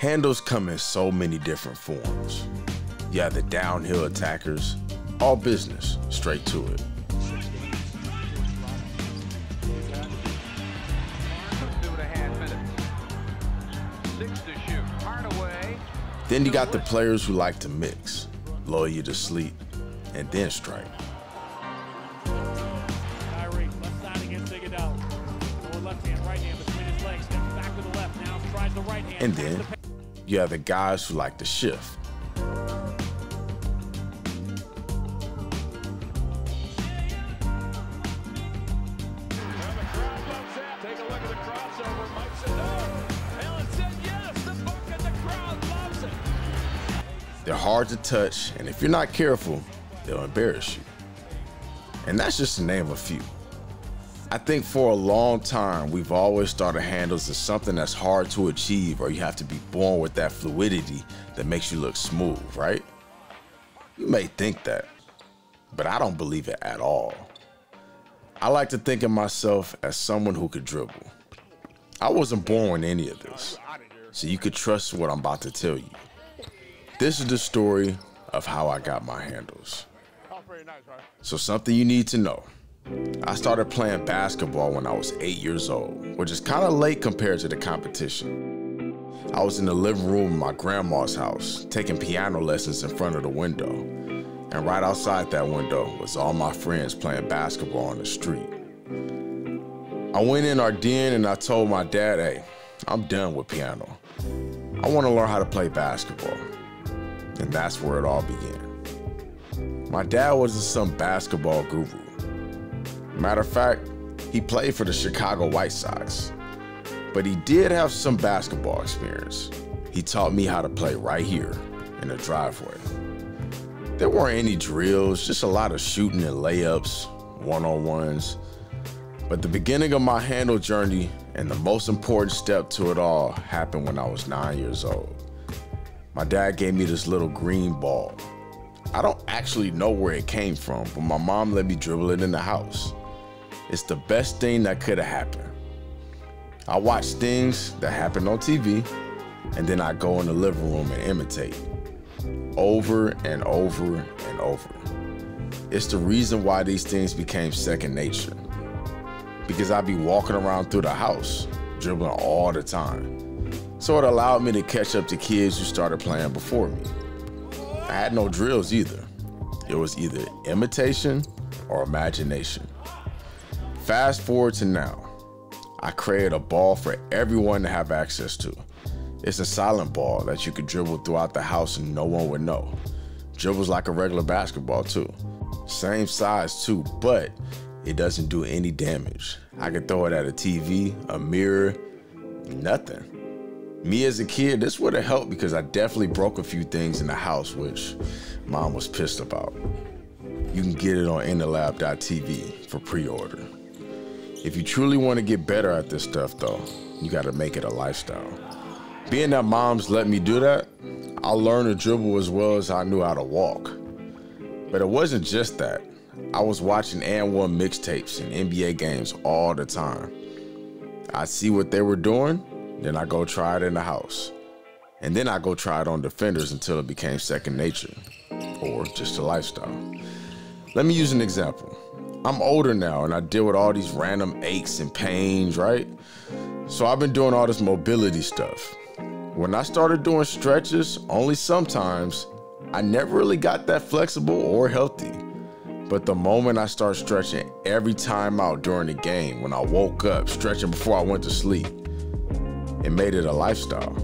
Handles come in so many different forms. You have the downhill attackers, all business, straight to it. Then you got the players who like to mix, lull you to sleep, and then strike. And then you have the guys who like to shift. They're hard to touch, and if you're not careful, they'll embarrass you. And that's just to name a few. I think for a long time, we've always thought of handles as something that's hard to achieve, or you have to be born with that fluidity that makes you look smooth, right? You may think that, but I don't believe it at all. I like to think of myself as someone who could dribble. I wasn't born with any of this, so you could trust what I'm about to tell you. This is the story of how I got my handles. So something you need to know. I started playing basketball when I was 8 years old, which is kind of late compared to the competition. I was in the living room of my grandma's house, taking piano lessons in front of the window. And right outside that window was all my friends playing basketball on the street. I went in our den and I told my dad, hey, I'm done with piano. I want to learn how to play basketball. And that's where it all began. My dad wasn't some basketball guru. Matter of fact, he played for the Chicago White Sox, but he did have some basketball experience. He taught me how to play right here in the driveway. There weren't any drills, just a lot of shooting and layups, one-on-ones. But the beginning of my handle journey and the most important step to it all happened when I was 9 years old. My dad gave me this little green ball. I don't actually know where it came from, but my mom let me dribble it in the house. It's the best thing that could have happened. I watch things that happen on TV, and then I go in the living room and imitate. Over and over and over. It's the reason why these things became second nature. Because I'd be walking around through the house, dribbling all the time. So it allowed me to catch up to kids who started playing before me. I had no drills either. It was either imitation or imagination. Fast forward to now. I created a ball for everyone to have access to. It's a silent ball that you could dribble throughout the house and no one would know. Dribbles like a regular basketball too. Same size too, but it doesn't do any damage. I could throw it at a TV, a mirror, nothing. Me as a kid, this would have helped because I definitely broke a few things in the house, which mom was pissed about. You can get it on interlab.tv for pre-order. If you truly want to get better at this stuff though, you got to make it a lifestyle. Being that mom's let me do that, I learned to dribble as well as I knew how to walk. But it wasn't just that. I was watching and one mixtapes and NBA games all the time. I see what they were doing. Then I go try it in the house. And then I go try it on defenders until it became second nature or just a lifestyle. Let me use an example. I'm older now and I deal with all these random aches and pains, right? So I've been doing all this mobility stuff. When I started doing stretches, only sometimes, I never really got that flexible or healthy. But the moment I start stretching every time out during the game, when I woke up, stretching before I went to sleep, it made it a lifestyle.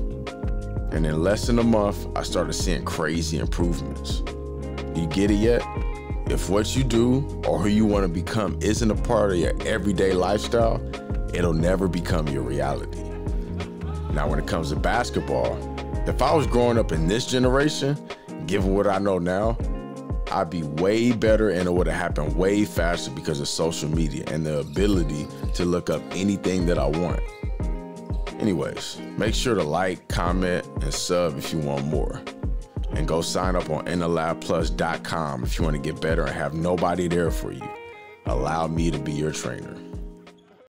And in less than a month, I started seeing crazy improvements. You get it yet? If what you do or who you want to become isn't a part of your everyday lifestyle, it'll never become your reality. Now, when it comes to basketball, if I was growing up in this generation, given what I know now, I'd be way better and it would have happened way faster because of social media and the ability to look up anything that I want. Anyways, make sure to like, comment, and sub if you want more. And go sign up on inthelabplus.com if you want to get better and have nobody there for you. Allow me to be your trainer.